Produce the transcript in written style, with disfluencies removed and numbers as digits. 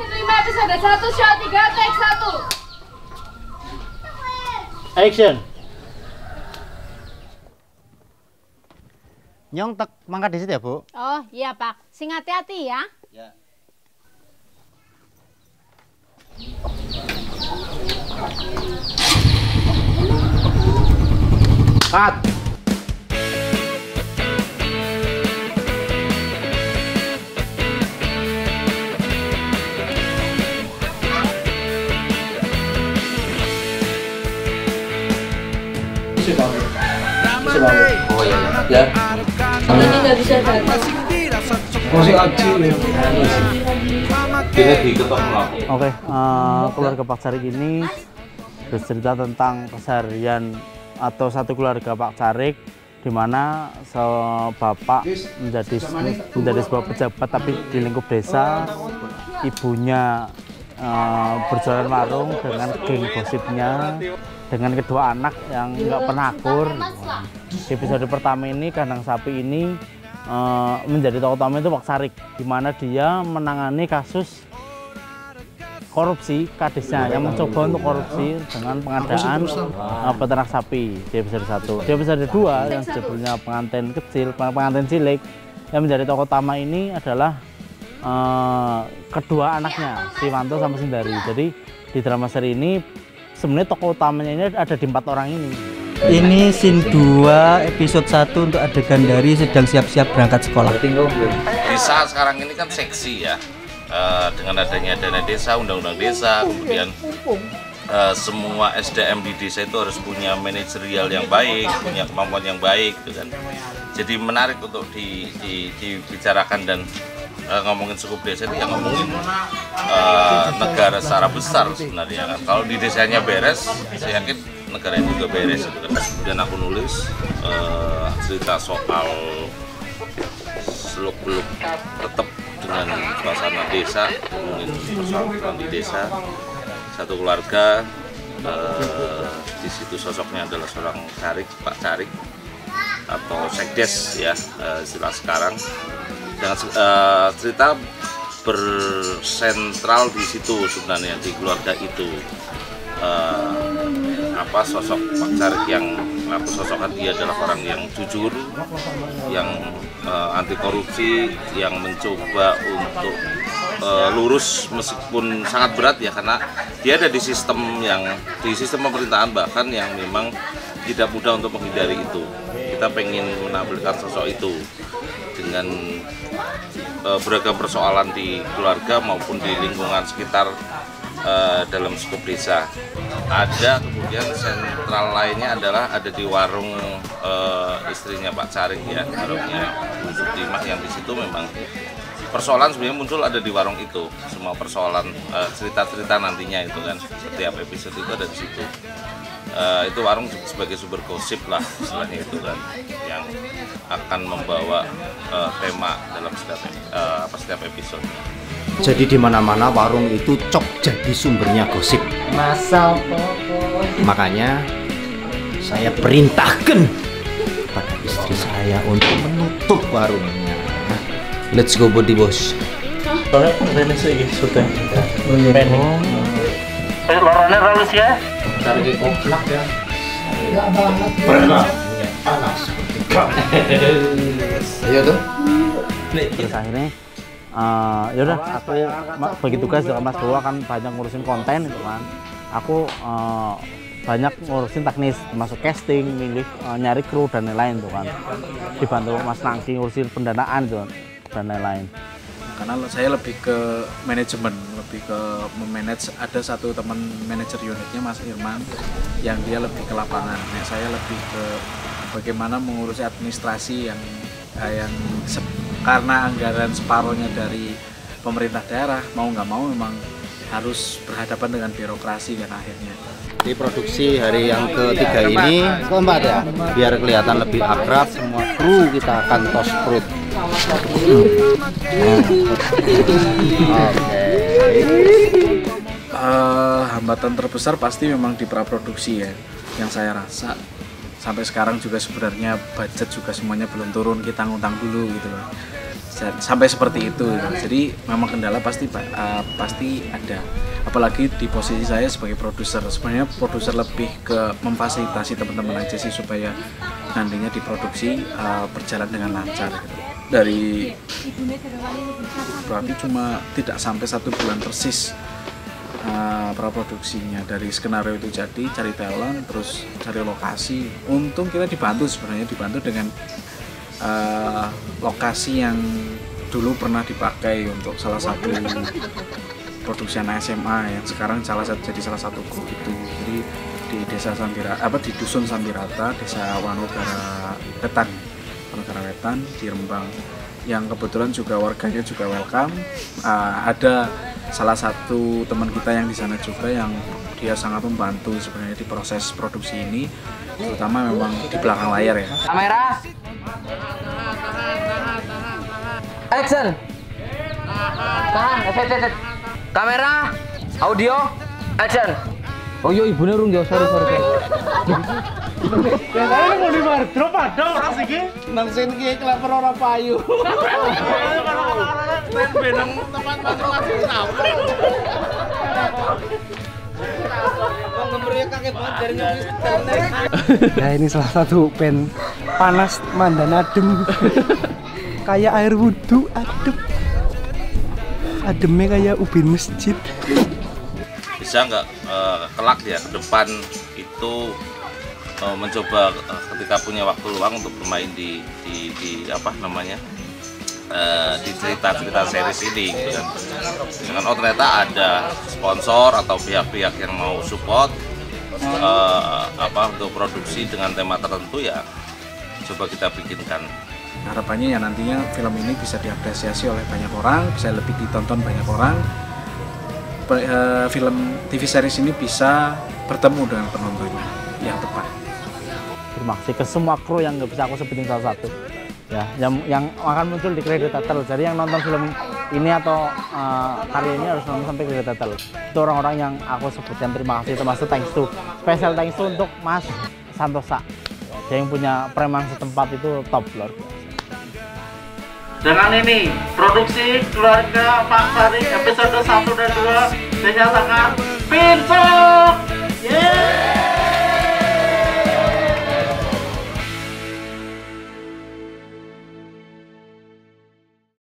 Season 5 episode 1 shot 3 take 1. Action. Nyong tek mangkat di situ ya, Bu? Oh, iya, Pak. Sing hati-hati ya. Ya. Cut. Oh iya, ya. Ini nggak bisa datang. Masih acil ya. Kita diketok melaku. Oke, keluarga Pak Carik ini bercerita tentang keseharian atau satu keluarga Pak Carik, di mana bapak menjadi sebuah pejabat tapi di lingkup desa, ibunya berjualan warung dengan geng gosipnya, dengan kedua anak yang nggak pernah akur. Di episode pertama ini, kandang sapi ini menjadi tokoh utama itu Pak Carik, di mana dia menangani kasus korupsi kadisnya yang mencoba untuk korupsi dengan pengadaan peternak sapi di episode 1. Di episode 2 yang sebelumnya pengantin kecil, pengantin cilik, yang menjadi tokoh utama ini adalah kedua anaknya, si Wanto sama si Ndari. Jadi di drama seri ini sebenarnya tokoh utamanya ini ada di 4 orang ini. Ini scene 2 episode 1 untuk adegan Ndari sedang siap-siap berangkat sekolah. Desa sekarang ini kan seksi ya, dengan adanya dana desa, undang-undang desa, kemudian semua SDM di desa itu harus punya manajerial yang baik, punya kemampuan yang baik, gitu kan. Jadi menarik untuk dibicarakan dan ngomongin suku desa itu yang ngomongin negara secara besar sebenarnya. Kalau di desanya beres, saya yakin negara itu juga beres. Dan aku nulis cerita soal seluk-beluk tetap dengan suasana desa, ngomongin persoalan di desa. Satu keluarga, di situ sosoknya adalah seorang Carik, Pak Carik, atau sekdes ya istilah sekarang. Dengan cerita bersentral di situ sebenarnya, di keluarga itu. Apa sosok Pak Carik yang aku sosokkan, dia adalah orang yang jujur, yang anti korupsi, yang mencoba untuk lurus meskipun sangat berat ya, karena dia ada di sistem yang pemerintahan bahkan yang memang tidak mudah untuk menghindari itu. Kita pengen menampilkan sosok itu dengan beragam persoalan di keluarga maupun di lingkungan sekitar dalam skup desa. Ada kemudian sentral lainnya adalah ada di warung istrinya Pak Carik ya, warungnya Sutimah, yang di situ memang persoalan sebenarnya muncul ada di warung itu. Semua persoalan cerita-cerita nantinya itu kan setiap episode itu ada di situ. Itu warung sebagai sumber gosip lah istilahnya itu kan, yang akan membawa tema dalam setiap episode. Jadi di mana-mana warung itu cocok jadi sumbernya gosip. Makanya saya perintahkan pada istri saya untuk menutup warungnya. Let's go body boss. Lorone halus ya. Cari koplak ya. Enggak banget. Pernah. Panas. Ayo tuh. Terus akhirnya yaudah aku bagi tugas dengan Mas Bowo, kan banyak ngurusin konten gitu kan. Aku banyak ngurusin teknis, masuk casting, milih nyari kru dan lain-lain tuh kan. Dibantu Mas Nangki ngurusin pendanaan tuh dan lain-lain. Karena saya lebih ke manajemen, lebih ke memanage. Ada satu teman manajer unitnya Mas Irman yang dia lebih ke lapangan. Nah, saya lebih ke bagaimana mengurusi administrasi yang karena anggaran separohnya dari pemerintah daerah, mau nggak mau memang harus berhadapan dengan birokrasi kan akhirnya. Di produksi hari yang ketiga ini, keempat ya, biar kelihatan lebih akrab, semua kru kita akan tos perut. Hambatan terbesar pasti memang di praproduksi ya, yang saya rasa sampai sekarang juga sebenarnya budget juga semuanya belum turun, kita ngutang dulu gitu loh. sampai seperti itu. Jadi memang kendala pasti ada, apalagi di posisi saya sebagai produser. Sebenarnya produser lebih ke memfasilitasi teman-teman aja sih supaya nantinya diproduksi berjalan dengan lancar gitu. Dari berarti cuma tidak sampai 1 bulan persis praproduksinya, dari skenario itu jadi, cari talent, terus cari lokasi. Untung kita dibantu dengan lokasi yang dulu pernah dipakai untuk salah satu produksi anak SMA yang sekarang jadi salah satu grup itu. Jadi di desa Sampirata, di dusun Sampirata, desa Wanogara Wetan di Rembang, yang kebetulan juga warganya juga welcome. Ada salah satu teman kita yang di sana juga yang dia sangat membantu sebenarnya di proses produksi ini, terutama memang di belakang layar ya. Kamera. Action. Tahan. Kamera. Audio. Action. Oh iya, ibunya rung ya, sorry. Biasanya mau di wardrobe ada orang sih ini nangsin kayak kelaper orang payu benang teman-teman langsung kenapa kaget banget dari ya. Ini salah satu band panas mandan adem kayak air wudhu ademnya kayak ubin masjid. Bisa nggak kelak ya ke depan itu mencoba ketika punya waktu luang untuk bermain di apa namanya di cerita-cerita series ini gitu kan. Dengan ternyata ada sponsor atau pihak-pihak yang mau support untuk produksi dengan tema tertentu, ya coba kita bikinkan. Harapannya ya nantinya film ini bisa diapresiasi oleh banyak orang, bisa lebih ditonton banyak orang. Film TV series ini bisa bertemu dengan penontonnya yang tepat. Terima kasih ke semua kru yang nggak bisa aku sebutin salah satu ya, yang akan muncul di kredit title. Jadi yang nonton film ini atau karya ini harus nonton sampai kredit title. Itu orang-orang yang aku sebutkan, terima kasih, termasuk thanks to, special thanks to untuk Mas Santosa. Dia yang punya preman setempat itu top lord. Dengan ini produksi Keluarga Pak Carik episode 1 dan 2 dinyatakan pintu.